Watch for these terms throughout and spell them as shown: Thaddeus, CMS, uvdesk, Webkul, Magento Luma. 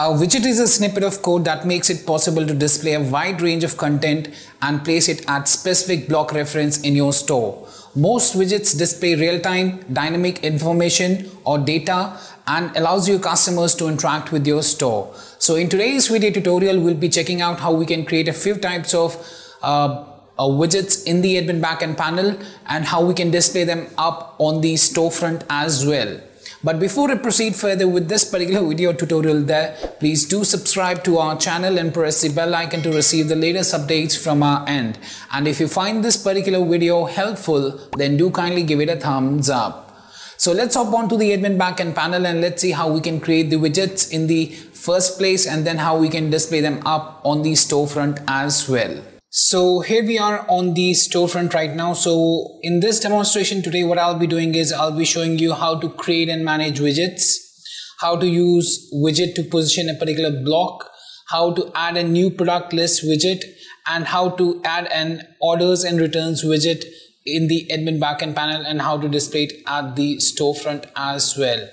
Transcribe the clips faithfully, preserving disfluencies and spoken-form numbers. A widget is a snippet of code that makes it possible to display a wide range of content and place it at specific block reference in your store. Most widgets display real-time, dynamic information or data and allows your customers to interact with your store. So in today's video tutorial, we'll be checking out how we can create a few types of uh, uh, widgets in the admin backend panel and how we can display them up on the storefront as well. But before I proceed further with this particular video tutorial there, please do subscribe to our channel and press the bell icon to receive the latest updates from our end. And if you find this particular video helpful, then do kindly give it a thumbs up. So let's hop on to the admin backend panel and let's see how we can create the widgets in the first place and then how we can display them up on the storefront as well. So here we are on the storefront right now. So in this demonstration today, what I'll be doing is I'll be showing you how to create and manage widgets, how to use widget to position a particular block, how to add a new product list widget, and how to add an orders and returns widget in the admin backend panel, and how to display it at the storefront as well.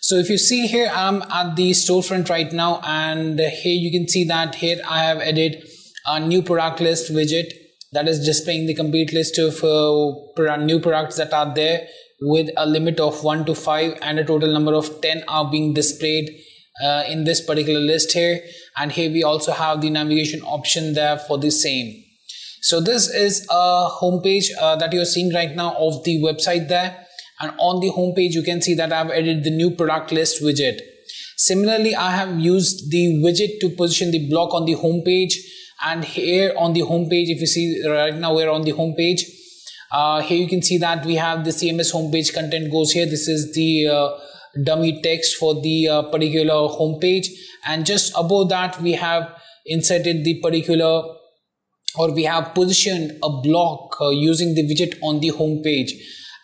So if you see here, I'm at the storefront right now, and here you can see that here I have added a new product list widget that is displaying the complete list of uh, new products that are there with a limit of one to five, and a total number of ten are being displayed uh, in this particular list here. And here we also have the navigation option there for the same. So this is a homepage uh, that you're seeing right now of the website there, and on the homepage you can see that I've added the new product list widget. Similarly, I have used the widget to position the block on the homepage. And here on the home page, if you see right now, we're on the home page. Uh, here you can see that we have the C M S homepage content goes here. This is the uh, dummy text for the uh, particular home page. And just above that, we have inserted the particular, or we have positioned a block uh, using the widget on the home page.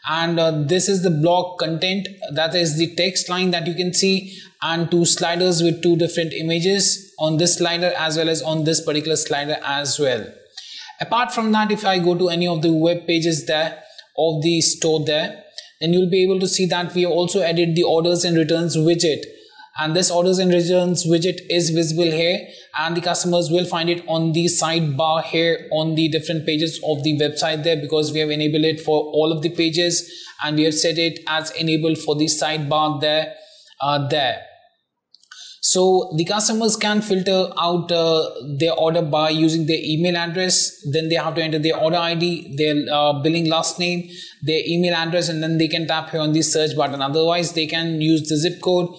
And uh, this is the block content. That is the text line that you can see, and two sliders with two different images on this slider as well as on this particular slider as well. Apart from that, if I go to any of the web pages there of the store there, then you'll be able to see that we have also added the orders and returns widget, and this orders and returns widget is visible here, and the customers will find it on the sidebar here on the different pages of the website there, because we have enabled it for all of the pages and we have set it as enabled for the sidebar there uh, there. So the customers can filter out uh, their order by using their email address, then they have to enter their order I D, their uh, billing last name, their email address, and then they can tap here on the search button. Otherwise they can use the zip code,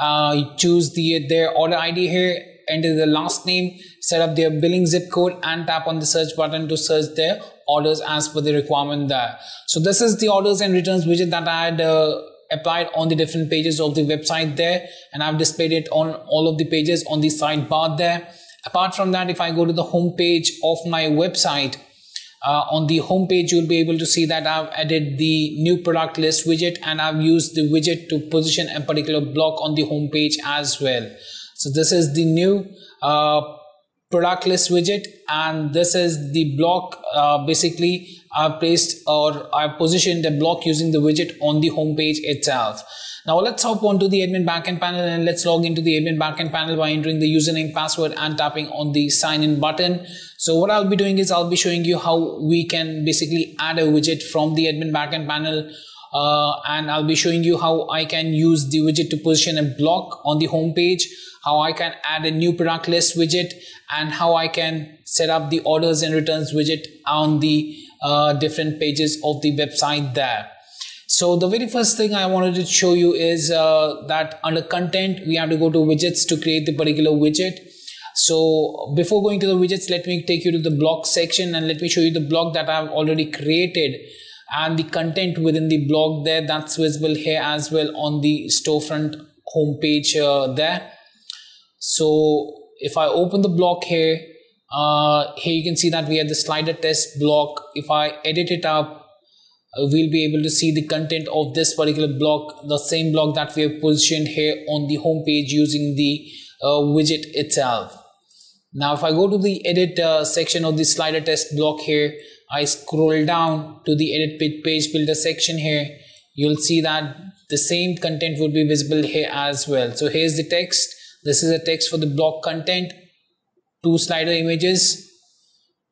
uh, choose the their order I D here, enter the last name, set up their billing zip code, and tap on the search button to search their orders as per the requirement there. So this is the orders and returns widget that I had uh, applied on the different pages of the website there, and I've displayed it on all of the pages on the sidebar there. Apart from that, if I go to the home page of my website, uh, on the home page you'll be able to see that I've added the new product list widget, and I've used the widget to position a particular block on the home page as well. So this is the new uh, product list widget, and this is the block. Uh, basically, I've placed or I've positioned a block using the widget on the home page itself. Now let's hop onto the admin backend panel and let's log into the admin backend panel by entering the username, password, and tapping on the sign in button. So what I'll be doing is I'll be showing you how we can basically add a widget from the admin backend panel. Uh, and I'll be showing you how I can use the widget to position a block on the home page, how I can add a new product list widget, and how I can set up the orders and returns widget on the uh, different pages of the website there. So the very first thing I wanted to show you is uh, that under content, we have to go to widgets to create the particular widget. So before going to the widgets, let me take you to the block section and let me show you the block that I've already created, and the content within the blog there that's visible here as well on the storefront homepage uh, there. So if I open the block here, uh, here you can see that we have the slider test block. If I edit it up, uh, we'll be able to see the content of this particular block, the same block that we have positioned here on the homepage using the uh, widget itself. Now if I go to the edit uh, section of the slider test block here, I scroll down to the edit page builder section here, you'll see that the same content would be visible here as well. So here's the text This is a text for the block content, two slider images,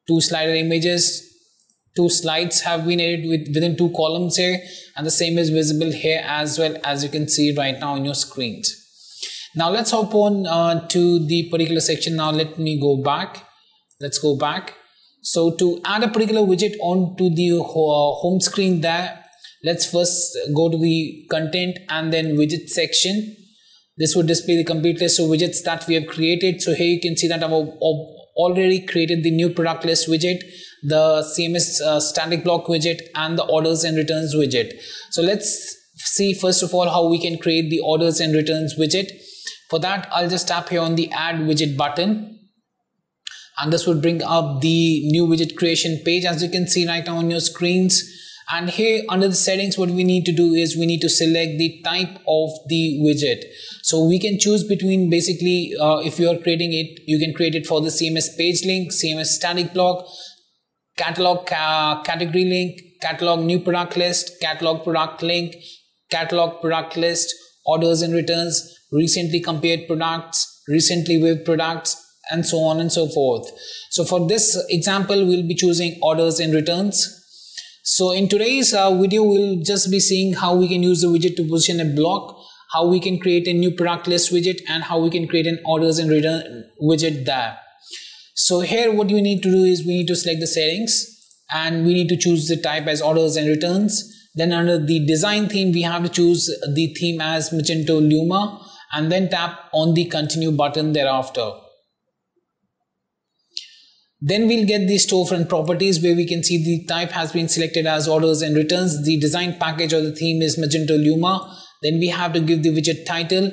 two slider images, two slides have been added with, within two columns here, and the same is visible here as well, as you can see right now on your screens. Now let's hop on uh, to the particular section. Now let me go back. Let's go back. So to add a particular widget onto the home screen there, let's first go to the content and then widget section. This would display the complete list of widgets that we have created. So here you can see that I've already created the new product list widget, the C M S uh, static block widget, and the orders and returns widget. So let's see first of all how we can create the orders and returns widget. For that, I'll just tap here on the add widget button, and this would bring up the new widget creation page, as you can see right now on your screens. And here under the settings, what we need to do is we need to select the type of the widget. So we can choose between basically uh, if you are creating it, you can create it for the C M S page link, C M S static block, catalog ca category link, catalog new product list, catalog product link, catalog product list, orders and returns, recently compared products, recently waived products, and so on and so forth. So for this example, we'll be choosing orders and returns. So in today's uh, video, we'll just be seeing how we can use the widget to position a block, how we can create a new product list widget, and how we can create an orders and return widget there. So here what you need to do is we need to select the settings, and we need to choose the type as orders and returns. Then under the design theme, we have to choose the theme as Magento Luma, and then tap on the continue button thereafter. Then we'll get the storefront properties, where we can see the type has been selected as orders and returns. The design package or the theme is Magento Luma. Then we have to give the widget title.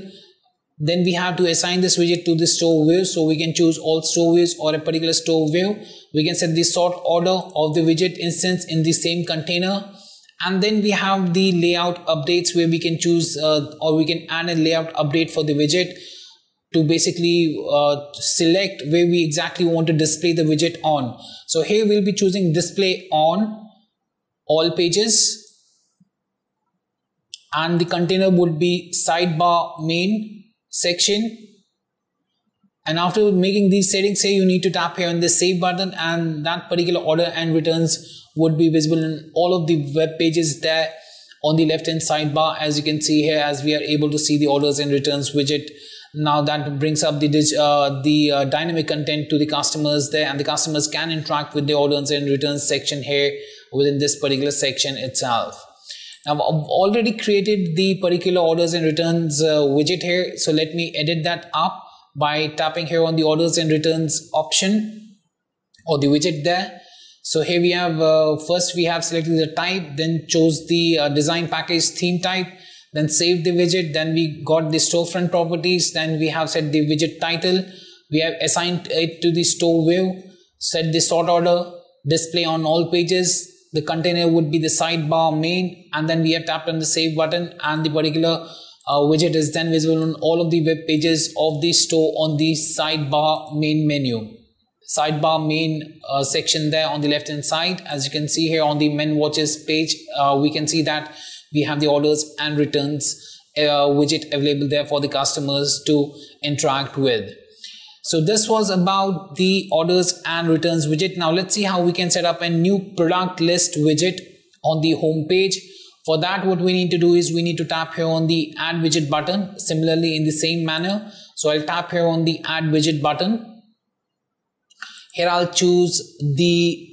Then we have to assign this widget to the store view. So we can choose all store views or a particular store view. We can set the sort order of the widget instance in the same container. And then we have the layout updates, where we can choose uh, or we can add a layout update for the widget, to basically uh, select where we exactly want to display the widget on. So here we'll be choosing display on all pages, and the container would be sidebar main section. And after making these settings here, you need to tap here on the save button, and that particular order and returns would be visible in all of the web pages there on the left hand sidebar, as you can see here, as we are able to see the orders and returns widget. Now that brings up the, uh, the uh, dynamic content to the customers there, and the customers can interact with the orders and returns section here within this particular section itself. Now I've already created the particular orders and returns uh, widget here. So let me edit that up by tapping here on the orders and returns option or the widget there. So here we have, uh, first we have selected the type, then chose the uh, design package theme type, then save the widget, then we got the storefront properties, then we have set the widget title, we have assigned it to the store view, set the sort order, display on all pages, the container would be the sidebar main, and then we have tapped on the save button, and the particular uh, widget is then visible on all of the web pages of the store on the sidebar main menu. Sidebar main uh, section there on the left hand side, as you can see here on the men watches page, uh, we can see that we have the orders and returns uh, widget available there for the customers to interact with. So this was about the orders and returns widget. Now let's see how we can set up a new product list widget on the home page. For that, what we need to do is we need to tap here on the add widget button, similarly in the same manner. So I'll tap here on the add widget button. Here I'll choose the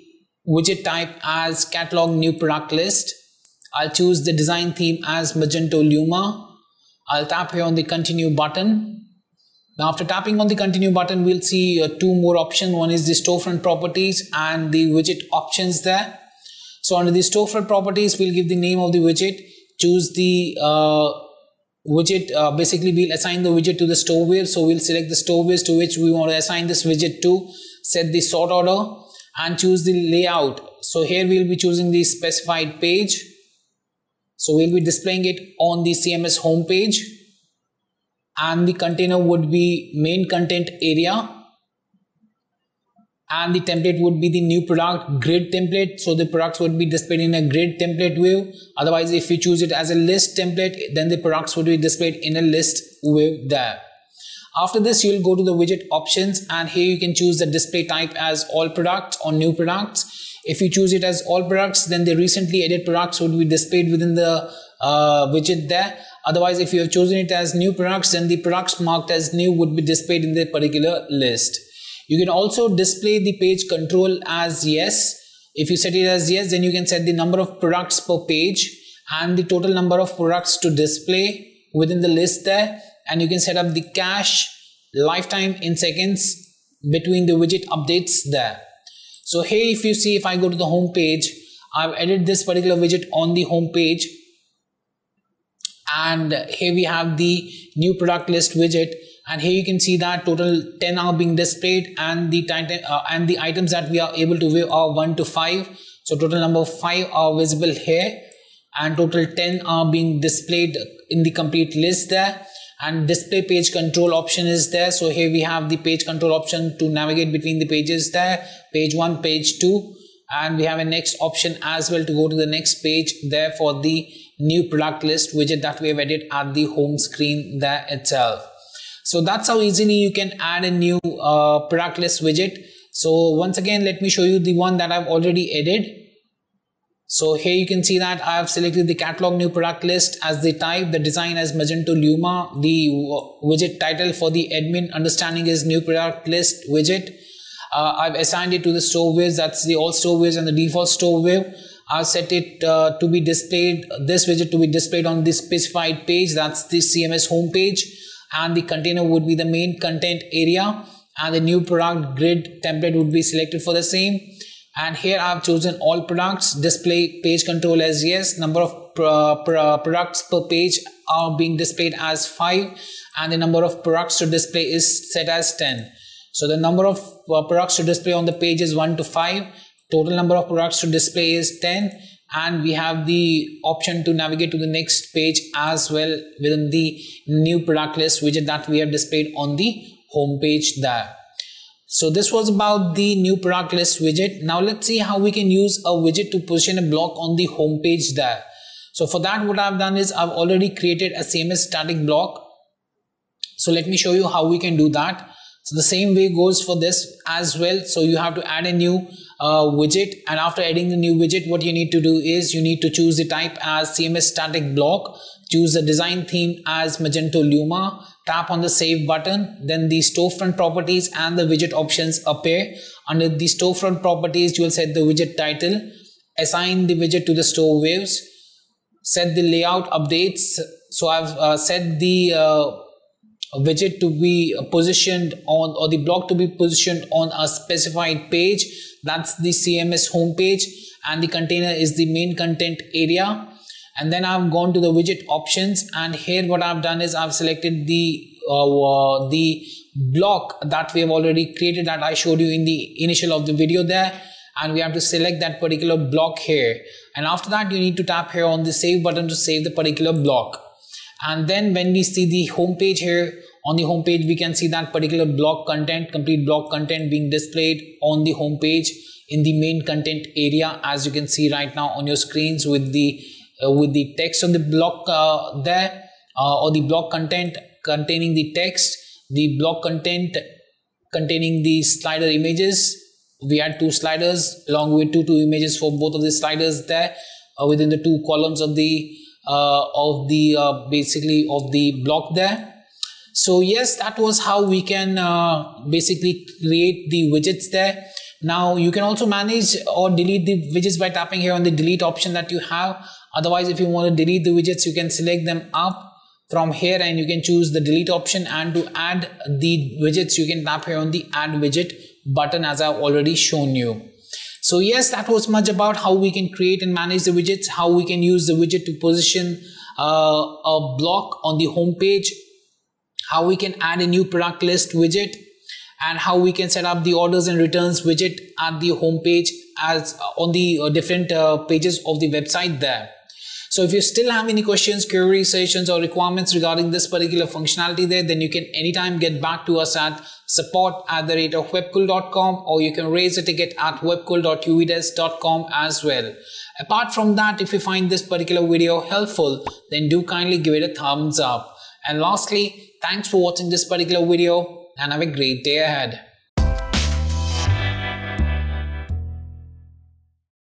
widget type as catalog new product list. I'll choose the design theme as Magento Luma. I'll tap here on the continue button. Now after tapping on the continue button, we'll see uh, two more options. One is the storefront properties and the widget options there. So under the storefront properties, we'll give the name of the widget, choose the uh, widget, uh, basically we'll assign the widget to the store view. So we'll select the store views to which we want to assign this widget to, set the sort order, and choose the layout. So here we'll be choosing the specified page. So we'll be displaying it on the C M S homepage, and the container would be main content area, and the template would be the new product grid template. So the products would be displayed in a grid template view. Otherwise, if you choose it as a list template, then the products would be displayed in a list view there. After this, you'll go to the widget options, and here you can choose the display type as all products or new products. If you choose it as all products, then the recently added products would be displayed within the uh, widget there. Otherwise, if you have chosen it as new products, then the products marked as new would be displayed in the particular list. You can also display the page control as yes. If you set it as yes, then you can set the number of products per page and the total number of products to display within the list there. And you can set up the cache, lifetime in seconds between the widget updates there. So here, if you see, if I go to the home page, I've added this particular widget on the home page. And here we have the new product list widget. And here you can see that total ten are being displayed, and the titan, uh, and the items that we are able to view are one to five. So total number of five are visible here, and total ten are being displayed in the complete list there. And display page control option is there. So here we have the page control option to navigate between the pages there, page one, page two. And we have a next option as well to go to the next page there for the new product list widget that we have added at the home screen there itself. So that's how easily you can add a new uh, product list widget. So once again, let me show you the one that I've already added. So here you can see that I have selected the catalog new product list as the type, the design as Magento Luma, the widget title for the admin understanding is new product list widget. Uh, I've assigned it to the store waves, that's the all store waves and the default store wave. I've set it uh, to be displayed, this widget to be displayed on the specified page, that's the C M S home page, and the container would be the main content area, and the new product grid template would be selected for the same. And here I have chosen all products, display page control as yes, number of pro pro products per page are being displayed as five, and the number of products to display is set as ten. So the number of uh, products to display on the page is one to five, total number of products to display is ten, and we have the option to navigate to the next page as well within the new product list widget that we have displayed on the home page there. So this was about the new product list widget. Now let's see how we can use a widget to position a block on the home page there. So for that, what I've done is I've already created a C M S static block. So let me show you how we can do that. So the same way goes for this as well. So you have to add a new uh, widget, and after adding the new widget, what you need to do is you need to choose the type as C M S static block, choose the design theme as Magento Luma, tap on the save button, then the storefront properties and the widget options appear. Under the storefront properties, you will set the widget title, assign the widget to the store waves, set the layout updates. So I've uh, set the uh, widget to be positioned on, or the block to be positioned on a specified page, that's the C M S home page, and the container is the main content area. And then I've gone to the widget options, and here what I've done is I've selected the uh, uh, the block that we have already created that I showed you in the initial of the video there, and we have to select that particular block here, and after that you need to tap here on the save button to save the particular block. And then when we see the home page here, on the home page we can see that particular block content, complete block content being displayed on the home page in the main content area, as you can see right now on your screens with the Uh, with the text on the block uh, there, uh, or the block content containing the text, the block content containing the slider images. We had two sliders along with two two images for both of the sliders there uh, within the two columns of the uh, of the uh, basically of the block there. So yes, that was how we can uh, basically create the widgets there. Now you can also manage or delete the widgets by tapping here on the delete option that you have. Otherwise, if you want to delete the widgets, you can select them up from here and you can choose the delete option, and to add the widgets you can tap here on the add widget button as I've already shown you. So yes, that was much about how we can create and manage the widgets, how we can use the widget to position uh, a block on the home page, how we can add a new product list widget, and how we can set up the orders and returns widget at the home page as on the uh, different uh, pages of the website there. So if you still have any questions, queries, suggestions or requirements regarding this particular functionality there, then you can anytime get back to us at support at the rate of webkul dot com, or you can raise a ticket at webkul dot u v desk dot com as well. Apart from that, if you find this particular video helpful, then do kindly give it a thumbs up. And lastly, thanks for watching this particular video and have a great day ahead.